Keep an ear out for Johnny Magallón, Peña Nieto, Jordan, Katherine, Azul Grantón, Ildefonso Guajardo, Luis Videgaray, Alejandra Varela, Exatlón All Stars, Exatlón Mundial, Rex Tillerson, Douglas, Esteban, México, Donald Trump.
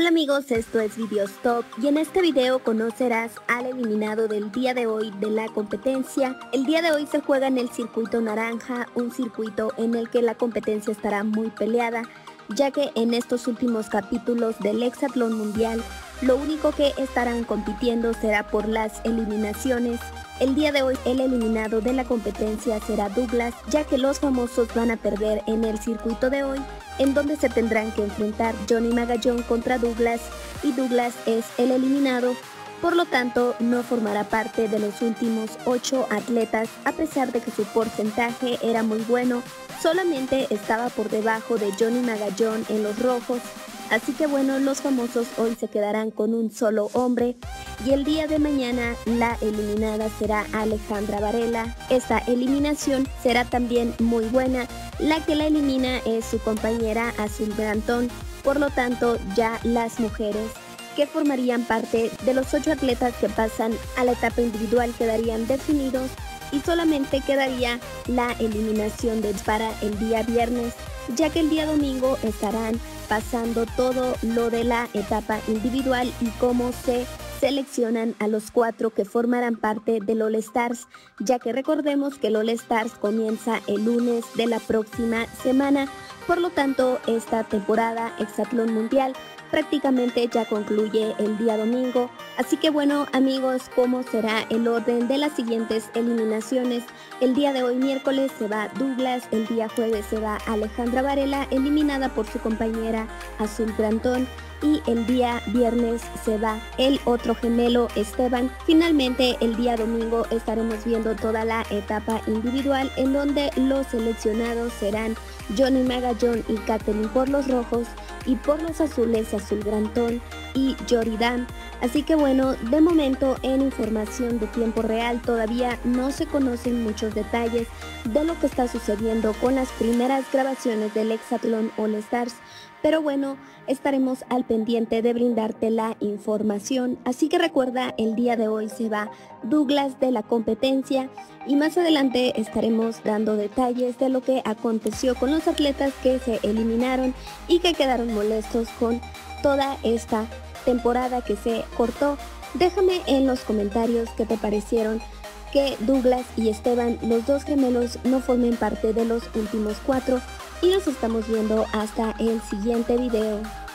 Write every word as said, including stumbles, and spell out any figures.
Hola amigos, esto es Videos Top y en este video conocerás al eliminado del día de hoy de la competencia. El día de hoy se juega en el circuito naranja, un circuito en el que la competencia estará muy peleada, ya que en estos últimos capítulos del Exatlón Mundial lo único que estarán compitiendo será por las eliminaciones. El día de hoy el eliminado de la competencia será Douglas, ya que los famosos van a perder en el circuito de hoy, en donde se tendrán que enfrentar Johnny Magallón contra Douglas, y Douglas es el eliminado, por lo tanto no formará parte de los últimos ocho atletas, a pesar de que su porcentaje era muy bueno, solamente estaba por debajo de Johnny Magallón en los rojos. Así que bueno, los famosos hoy se quedarán con un solo hombre y el día de mañana la eliminada será Alejandra Varela. Esta eliminación será también muy buena, la que la elimina es su compañera Azul Grantón, por lo tanto ya las mujeres que formarían parte de los ocho atletas que pasan a la etapa individual quedarían definidos y solamente quedaría la eliminación de para el día viernes, ya que el día domingo estarán pasando todo lo de la etapa individual y cómo se seleccionan a los cuatro que formarán parte del All Stars, ya que recordemos que el All Stars comienza el lunes de la próxima semana, por lo tanto esta temporada Exatlón Mundial prácticamente ya concluye el día domingo. Así que bueno amigos, ¿cómo será el orden de las siguientes eliminaciones? El día de hoy miércoles se va Douglas, el día jueves se va Alejandra Varela, eliminada por su compañera Azul Grantón, y el día viernes se va el otro gemelo Esteban. Finalmente el día domingo estaremos viendo toda la etapa individual, en donde los seleccionados serán Johnny Magallón y Katherine por los rojos, y por los azules Azul Grantón y Jordan. Así que bueno, de momento en información de tiempo real todavía no se conocen muchos detalles de lo que está sucediendo con las primeras grabaciones del Exatlón All Stars, pero bueno, estaremos al pendiente de brindarte la información. Así que recuerda, el día de hoy se va Douglas de la competencia y más adelante estaremos dando detalles de lo que aconteció con los atletas que se eliminaron y que quedaron molestos con toda esta temporada que se cortó. Déjame en los comentarios qué te parecieron que Douglas y Esteban, los dos gemelos, no formen parte de los últimos cuatro. Y nos estamos viendo hasta el siguiente video.